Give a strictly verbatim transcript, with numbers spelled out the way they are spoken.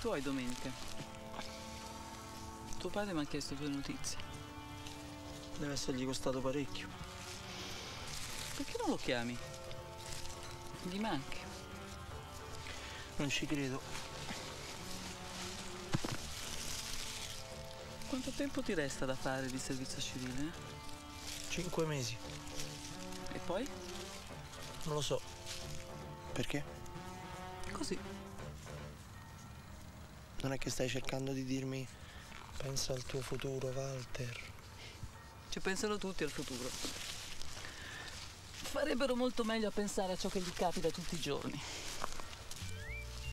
tuoi domenica. Tuo padre mi ha chiesto due notizie. Deve essergli costato parecchio. Perché non lo chiami? Gli manchi. Non ci credo. Quanto tempo ti resta da fare di servizio civile? Eh? Cinque mesi. E poi? Non lo so. Perché? Così. Non è che stai cercando di dirmi pensa al tuo futuro, Walter? Ci pensano tutti al futuro. Farebbero molto meglio a pensare a ciò che gli capita tutti i giorni.